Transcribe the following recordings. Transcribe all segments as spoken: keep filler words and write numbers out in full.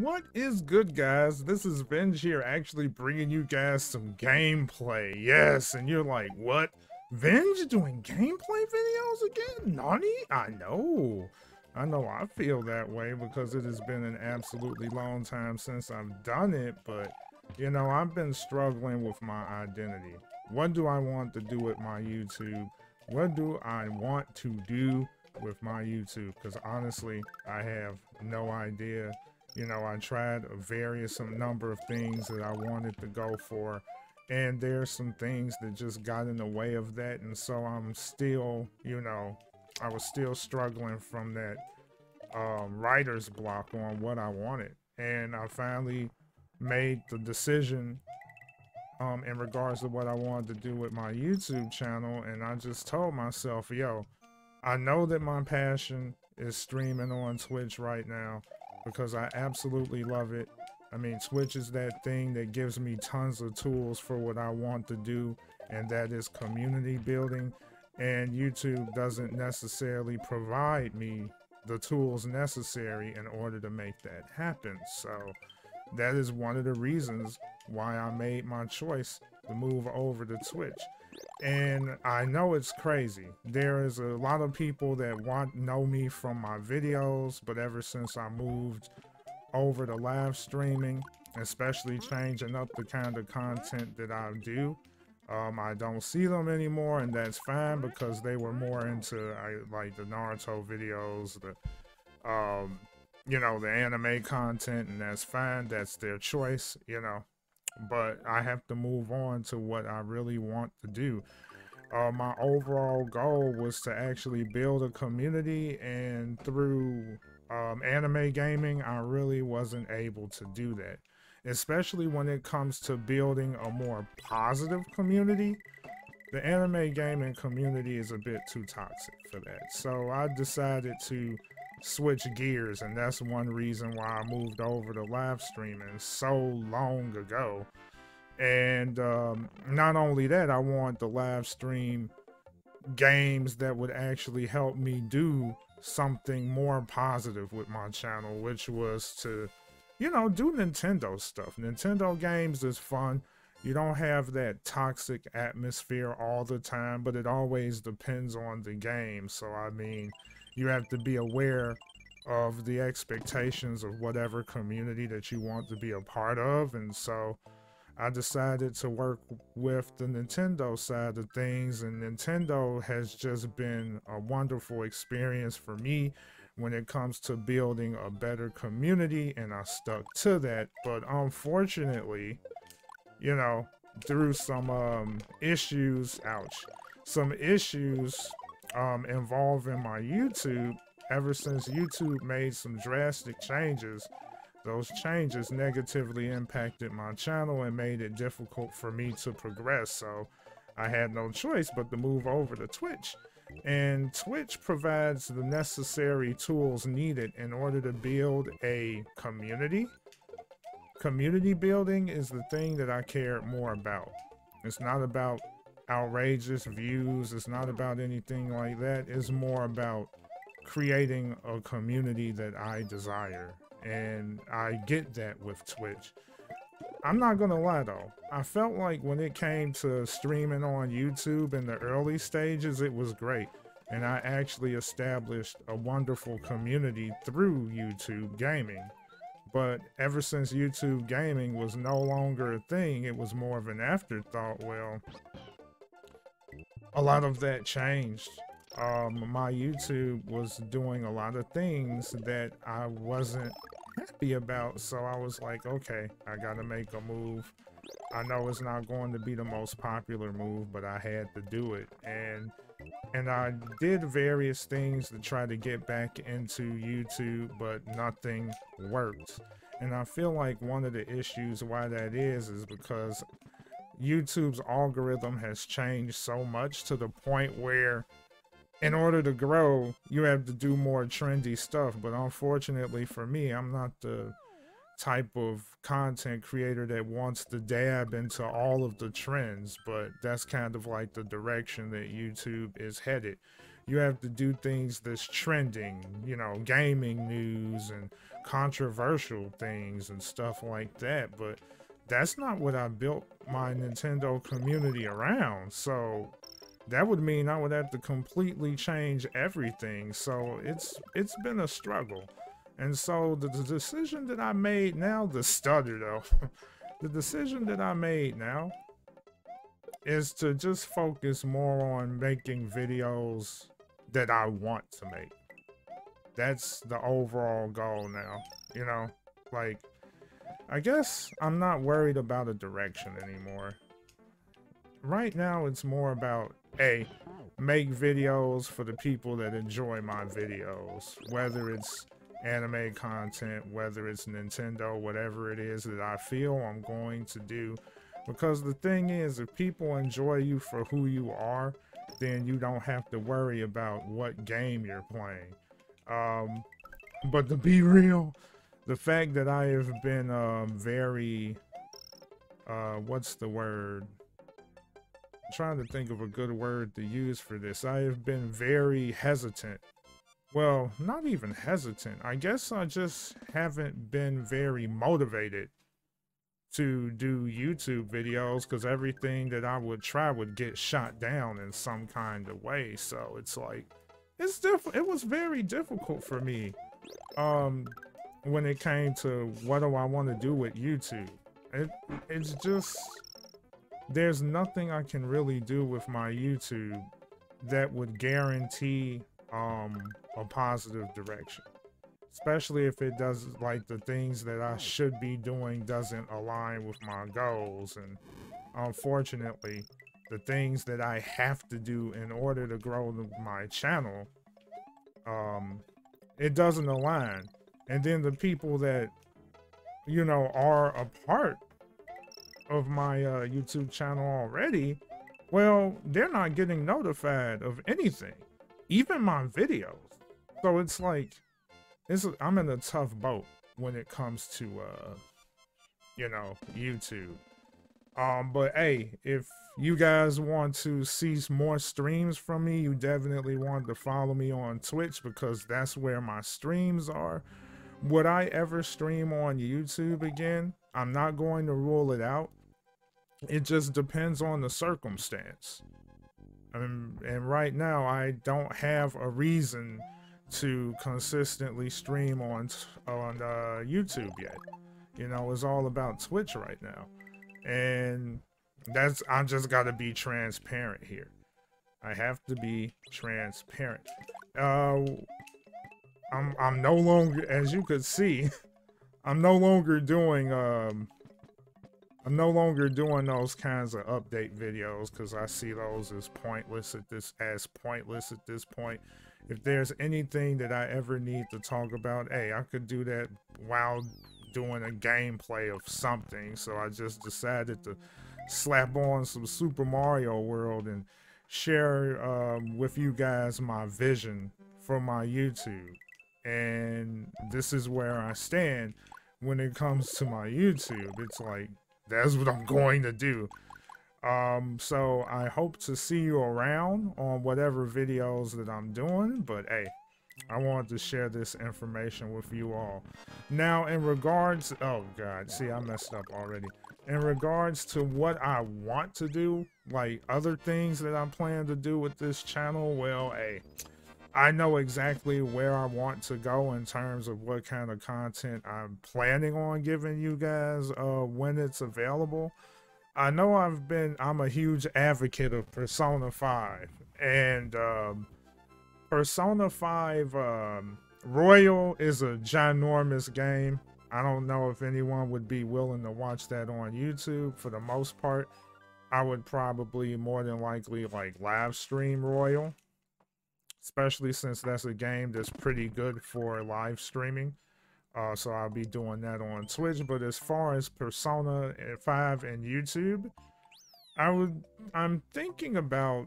What is good, guys? This is Venge here, actually bringing you guys some gameplay. Yes, and you're like, what? Venge doing gameplay videos again? Naughty? I know. I know I feel that way because it has been an absolutely long time since I've done it, but, you know, I've been struggling with my identity. What do I want to do with my YouTube? What do I want to do with my YouTube? Because honestly, I have no idea. You know, I tried a various a number of things that I wanted to go for, and there's some things that just got in the way of that, and so I'm still, you know, I was still struggling from that uh, writer's block on what I wanted, and I finally made the decision um, in regards to what I wanted to do with my YouTube channel, and I just told myself, yo, I know that my passion is streaming on Twitch right now, because I absolutely love it. I mean, Twitch is that thing that gives me tons of tools for what I want to do, and that is community building. And YouTube doesn't necessarily provide me the tools necessary in order to make that happen. So that is one of the reasons why I made my choice to move over to Twitch. And I know it's crazy. There is a lot of people that want know me from my videos, but ever since I moved over to live streaming, especially changing up the kind of content that I do, um, I don't see them anymore, and that's fine because they were more into I, like the Naruto videos, the um, you know, the anime content, and that's fine. That's their choice, you know. But I have to move on to what I really want to do. Uh, my overall goal was to actually build a community, and through um, anime gaming, I really wasn't able to do that. Especially when it comes to building a more positive community. The anime gaming community is a bit too toxic for that. So I decided to switch gears, and that's one reason why I moved over to live streaming so long ago. And um, not only that, I want to live stream games that would actually help me do something more positive with my channel, which was to, you know, do Nintendo stuff. Nintendo games is fun. You don't have that toxic atmosphere all the time, but it always depends on the game. So I mean, you have to be aware of the expectations of whatever community that you want to be a part of. And so I decided to work with the Nintendo side of things, and Nintendo has just been a wonderful experience for me when it comes to building a better community, and I stuck to that. But unfortunately, you know, through some um, issues, ouch, some issues, Um, involving my YouTube, ever since YouTube made some drastic changes, those changes negatively impacted my channel and made it difficult for me to progress. So I had no choice but to move over to Twitch. And Twitch provides the necessary tools needed in order to build a community. Community building is the thing that I cared more about. It's not about outrageous views, it's not about anything like that. It's more about creating a community that I desire, and I get that with Twitch. I'm not gonna lie though, I felt like when it came to streaming on YouTube in the early stages, it was great, and I actually established a wonderful community through YouTube gaming. But ever since YouTube gaming was no longer a thing, it was more of an afterthought. Well, a lot of that changed. Um, my YouTube was doing a lot of things that I wasn't happy about, so I was like, okay, I gotta make a move. I know it's not going to be the most popular move, but I had to do it. And and I did various things to try to get back into YouTube, but nothing worked. And I feel like one of the issues why that is is because YouTube's algorithm has changed so much to the point where in order to grow, you have to do more trendy stuff. But unfortunately for me, I'm not the type of content creator that wants to dab into all of the trends, but that's kind of like the direction that YouTube is headed. You have to do things that's trending, you know, gaming news and controversial things and stuff like that, but that's not what I built my Nintendo community around. So that would mean I would have to completely change everything. So it's it's been a struggle. And so the, the decision that I made now, the stutter though, the decision that I made now is to just focus more on making videos that I want to make. That's the overall goal now, you know? Like, I guess I'm not worried about a direction anymore. Right now, it's more about, A, make videos for the people that enjoy my videos, whether it's anime content, whether it's Nintendo, whatever it is that I feel I'm going to do. Because the thing is, if people enjoy you for who you are, then you don't have to worry about what game you're playing. Um, but to be real, the fact that I have been um, very, uh, what's the word? I'm trying to think of a good word to use for this. I have been very hesitant. Well, not even hesitant. I guess I just haven't been very motivated to do YouTube videos because everything that I would try would get shot down in some kind of way. So it's like, it's diff- it was very difficult for me um, when it came to what do I want to do with YouTube. It, it's just, there's nothing I can really do with my YouTube that would guarantee um, a positive direction. Especially if it doesn't, like the things that I should be doing doesn't align with my goals. And unfortunately, the things that I have to do in order to grow my channel, um, it doesn't align. And then the people that, you know, are a part of my uh, YouTube channel already, well, they're not getting notified of anything, even my videos. So it's like, it's, I'm in a tough boat when it comes to, uh, you know, YouTube. Um, but hey, if you guys want to see more streams from me, you definitely want to follow me on Twitch because that's where my streams are. Would I ever stream on YouTube again? I'm not going to rule it out. It just depends on the circumstance. Um, and right now, I don't have a reason to consistently stream on on uh, YouTube yet. You know, it's all about Twitch right now. And that's, I just gotta be transparent here. I have to be transparent. Uh, I'm, I'm no longer, as you could see, I'm no longer doing, um, I'm no longer doing those kinds of update videos because I see those as pointless at this, as pointless at this point. If there's anything that I ever need to talk about, hey, I could do that while doing a gameplay of something. So I just decided to slap on some Super Mario World and share um, with you guys my vision for my YouTube. And this is where I stand when it comes to my YouTube. It's like, that's what I'm going to do. Um, so I hope to see you around on whatever videos that I'm doing, but hey, I wanted to share this information with you all. Now in regards, oh God, see, I messed up already. In regards to what I want to do, like other things that I'm planning to do with this channel, well, hey, I know exactly where I want to go in terms of what kind of content I'm planning on giving you guys, uh, when it's available. I know I've been, I'm a huge advocate of Persona five, and um, Persona five um, Royal is a ginormous game. I don't know if anyone would be willing to watch that on YouTube. For the most part, I would probably more than likely like live stream Royal, especially since that's a game that's pretty good for live streaming. Uh, so I'll be doing that on Twitch, but as far as Persona five and YouTube, I would, I'm thinking about,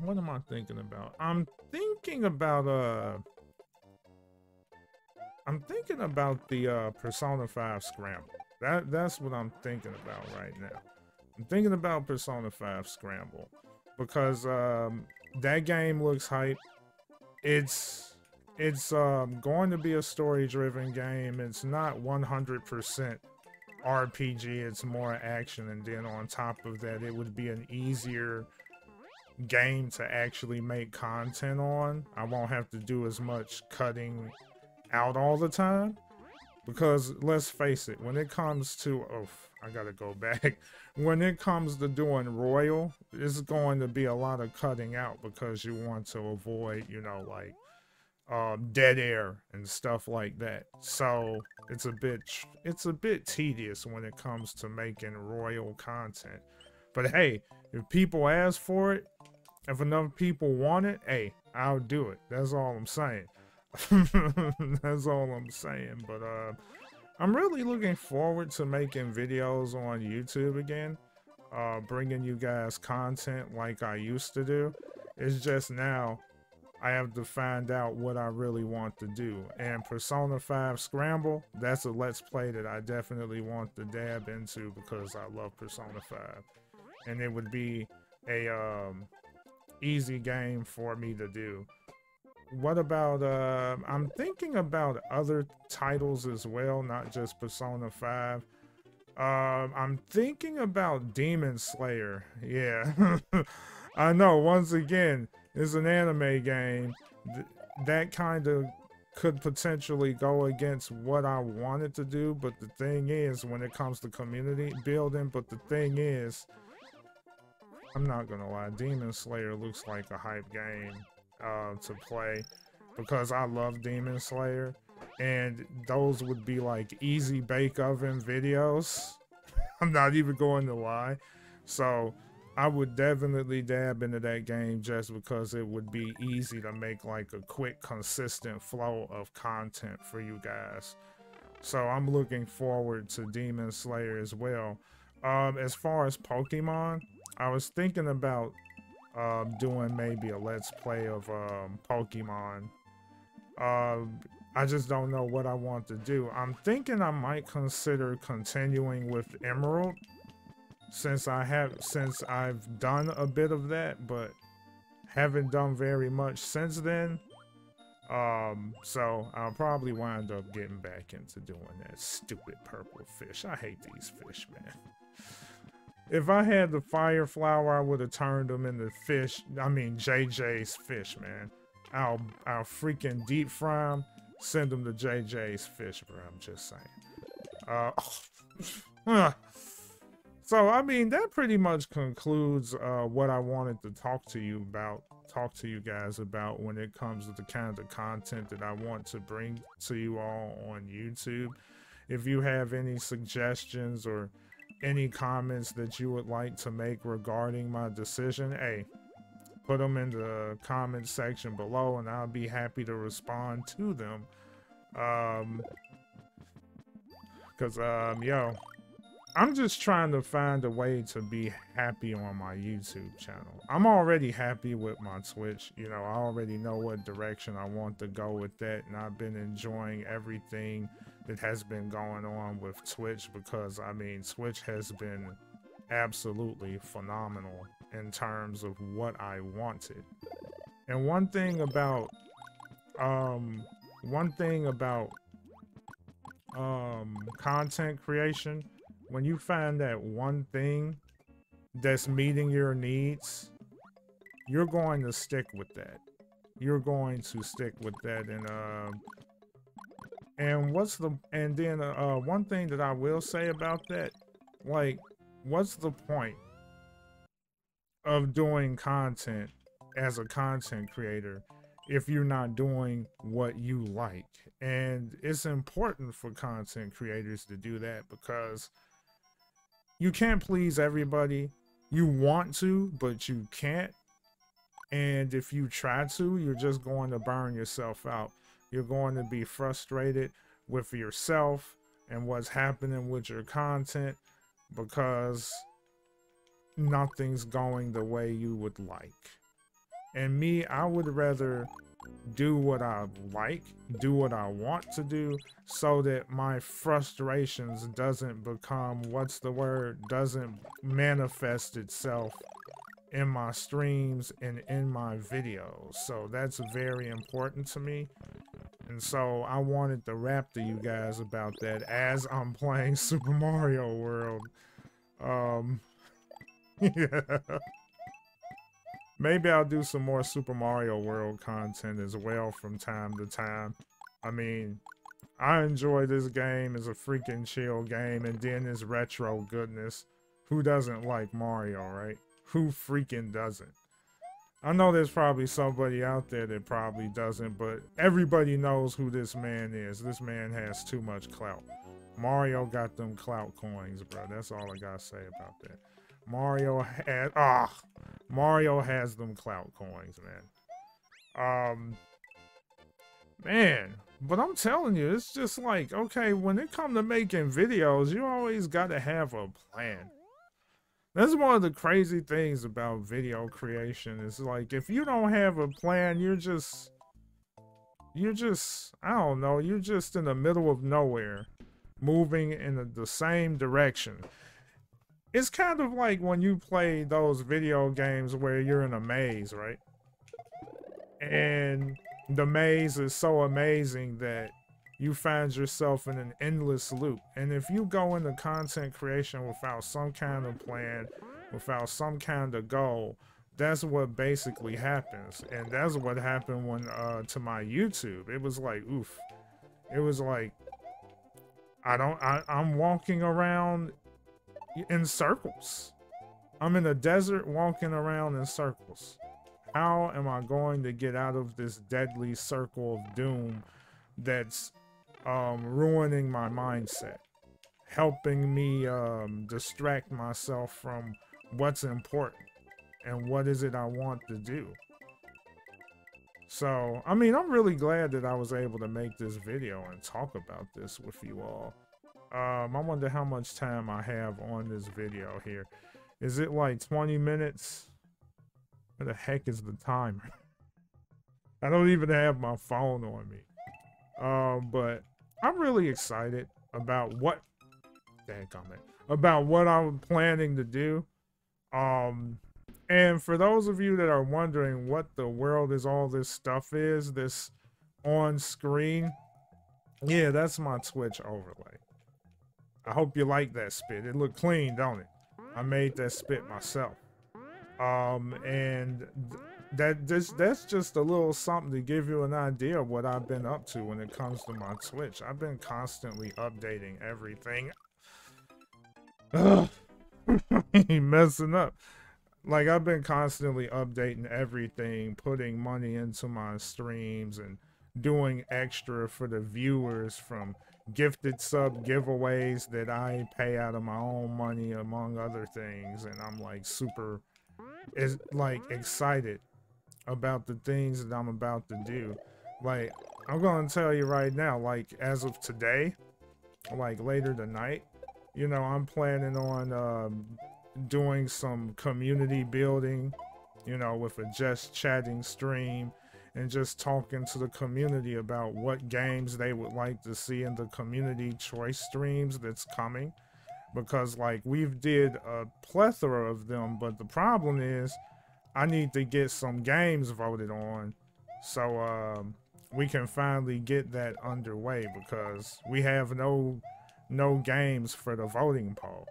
what am I thinking about? I'm thinking about, uh, I'm thinking about the, uh, Persona five Scramble. That, that's what I'm thinking about right now. I'm thinking about Persona five Scramble because, um, that game looks hype. It's, it's um, going to be a story-driven game. It's not one hundred percent R P G. It's more action, and then on top of that, it would be an easier game to actually make content on. I won't have to do as much cutting out all the time, because let's face it, when it comes to oh I gotta go back when it comes to doing Royal, it's going to be a lot of cutting out, because you want to avoid, you know, like uh, dead air and stuff like that. So it's a bit it's a bit tedious when it comes to making Royal content. But hey, if people ask for it, if enough people want it, hey, I'll do it. That's all I'm saying. That's all I'm saying. But uh, I'm really looking forward to making videos on YouTube again, uh, bringing you guys content like I used to do. It's just now I have to find out what I really want to do. And Persona five Scramble, that's a Let's Play that I definitely want to dab into, because I love Persona five. And it would be a um, easy game for me to do. What about, uh, I'm thinking about other titles as well, not just Persona five. Uh, I'm thinking about Demon Slayer. Yeah, I know, once again, it's an anime game. Th that kind of could potentially go against what I wanted to do, but the thing is, when it comes to community building, but the thing is, I'm not gonna lie, Demon Slayer looks like a hype game uh, to play, because I love Demon Slayer, and those would be like easy bake oven videos. I'm not even going to lie. So I would definitely dab into that game, just because it would be easy to make like a quick, consistent flow of content for you guys. So I'm looking forward to Demon Slayer as well. Um, as far as Pokemon, I was thinking about uh, doing maybe a Let's Play of um, Pokemon. Uh, I just don't know what I want to do. I'm thinking I might consider continuing with Emerald, since I have since I've done a bit of that, but haven't done very much since then. Um, so I'll probably wind up getting back into doing that stupid purple fish. I hate these fish, man. If I had the fire flower, I would have turned them into fish. I mean, J J's fish, man. I'll, I'll freaking deep fry them, send them to J J's fish, bro. I'm just saying. Uh, oh. So, I mean, that pretty much concludes uh, what I wanted to talk to you about, talk to you guys about when it comes to the kind of content that I want to bring to you all on YouTube. If you have any suggestions or any comments that you would like to make regarding my decision, hey, put them in the comment section below, and I'll be happy to respond to them. Um, cause um, yo, I'm just trying to find a way to be happy on my YouTube channel. I'm already happy with my Twitch. You know, I already know what direction I want to go with that, and I've been enjoying everything that has been going on with Twitch, because, I mean, Twitch has been absolutely phenomenal in terms of what I wanted. And one thing about, um, one thing about, um, content creation, when you find that one thing that's meeting your needs, you're going to stick with that. You're going to stick with that. And uh, and what's the and then uh, one thing that I will say about that, like, what's the point of doing content as a content creator if you're not doing what you like? And it's important for content creators to do that, because you can't please everybody. You want to, but you can't. And if you try to, you're just going to burn yourself out. You're going to be frustrated with yourself and what's happening with your content, because nothing's going the way you would like. And me, I would rather do what I like, do what I want to do, so that my frustrations doesn't become, what's the word, doesn't manifest itself in my streams and in my videos. So that's very important to me. And so I wanted to rap to you guys about that as I'm playing Super Mario World. Um, yeah. Maybe I'll do some more Super Mario World content as well from time to time. I mean, I enjoy this game as a freaking chill game, and then this retro goodness. Who doesn't like Mario, right? Who freaking doesn't? I know there's probably somebody out there that probably doesn't, but everybody knows who this man is. This man has too much clout. Mario got them clout coins, bro. That's all I gotta say about that. Mario has, ah, Mario has them clout coins, man. Um, man, but I'm telling you, it's just like, okay, when it comes to making videos, you always gotta have a plan. That's one of the crazy things about video creation. It's like, if you don't have a plan, you're just, you're just, I don't know, you're just in the middle of nowhere, moving in the, the same direction. It's kind of like when you play those video games where you're in a maze, right? And the maze is so amazing that you find yourself in an endless loop. And if you go into content creation without some kind of plan, without some kind of goal, that's what basically happens. And that's what happened when uh, to my YouTube. It was like, oof. It was like, I don't, I, I'm walking around in circles. I'm in a desert walking around in circles. How am I going to get out of this deadly circle of doom that's Um, ruining my mindset, helping me um, distract myself from what's important and what is it I want to do? So, I mean, I'm really glad that I was able to make this video and talk about this with you all. Um, I wonder how much time I have on this video here. Is it like twenty minutes? Where the heck is the timer? I don't even have my phone on me. Uh, but I'm really excited about what dang comment about what I'm planning to do. Um, and for those of you that are wondering what the world is all this stuff is, this on screen, yeah, that's my Twitch overlay. I hope you like that spit. It looked clean, don't it? I made that spit myself. Um, and th That just, that's just a little something to give you an idea of what I've been up to when it comes to my Twitch. I've been constantly updating everything. Ugh. Messing up. Like, I've been constantly updating everything, putting money into my streams and doing extra for the viewers, from gifted sub giveaways that I pay out of my own money, among other things. And I'm like super is like excited about the things that I'm about to do. Like, I'm gonna tell you right now, like, as of today, like later tonight, you know, I'm planning on um, doing some community building, you know, with a just chatting stream and just talking to the community about what games they would like to see in the community choice streams that's coming. Because, like, we've did a plethora of them, but the problem is I need to get some games voted on so um, we can finally get that underway, because we have no no games for the voting poll.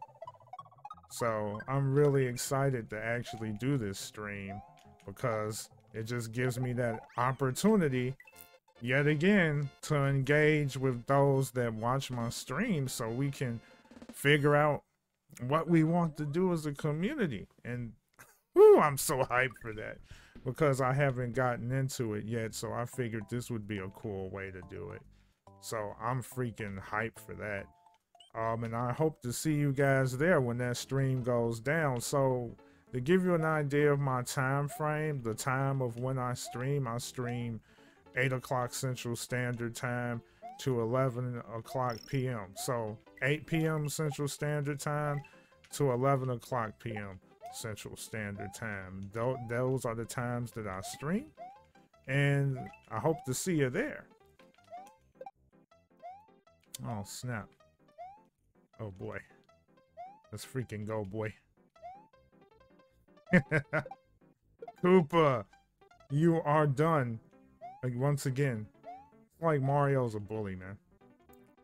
So I'm really excited to actually do this stream, because it just gives me that opportunity yet again to engage with those that watch my stream, so we can figure out what we want to do as a community. And whoo, I'm so hyped for that, because I haven't gotten into it yet, so I figured this would be a cool way to do it. So I'm freaking hyped for that. Um, and I hope to see you guys there when that stream goes down. So to give you an idea of my time frame, the time of when I stream, I stream eight o'clock Central Standard Time to eleven o'clock P M So eight P M Central Standard Time to eleven o'clock P M Central Standard Time. Th those are the times that I stream, and I hope to see you there. Oh, snap. Oh, boy. Let's freaking go, boy. Koopa, you are done. Like, once again, like, Mario's a bully, man.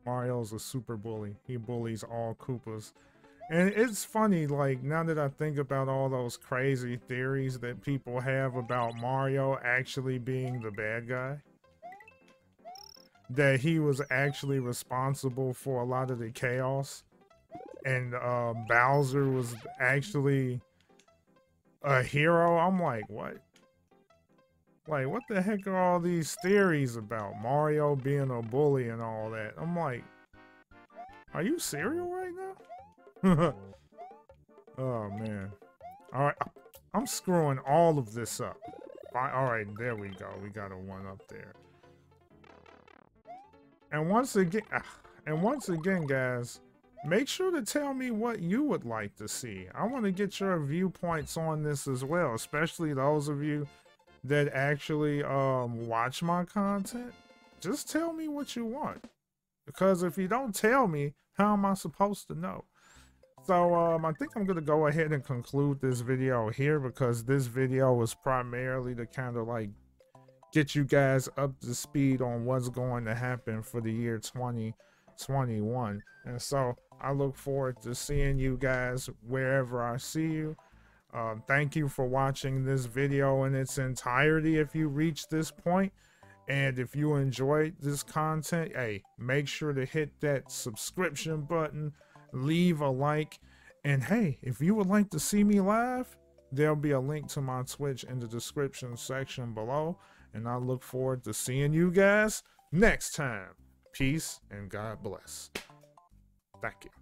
Mario's a super bully. He bullies all Koopas. And it's funny, like, now that I think about all those crazy theories that people have about Mario actually being the bad guy, that he was actually responsible for a lot of the chaos, and uh, Bowser was actually a hero. I'm like, what? Like, what the heck are all these theories about Mario being a bully and all that? I'm like, are you serial right now? Oh, man. All right. I'm screwing all of this up. All right. There we go. We got a one up there. And once again, and once again, guys, make sure to tell me what you would like to see. I want to get your viewpoints on this as well, especially those of you that actually um, watch my content. Just tell me what you want, because if you don't tell me, how am I supposed to know? So um, I think I'm gonna go ahead and conclude this video here, because this video was primarily to kind of like get you guys up to speed on what's going to happen for the year twenty twenty-one. And so I look forward to seeing you guys wherever I see you. Uh, thank you for watching this video in its entirety if you reach this point. And if you enjoyed this content, hey, make sure to hit that subscription button, leave a like, and hey, if you would like to see me live, there'll be a link to my Twitch in the description section below. And I look forward to seeing you guys next time. Peace and God bless. Thank you.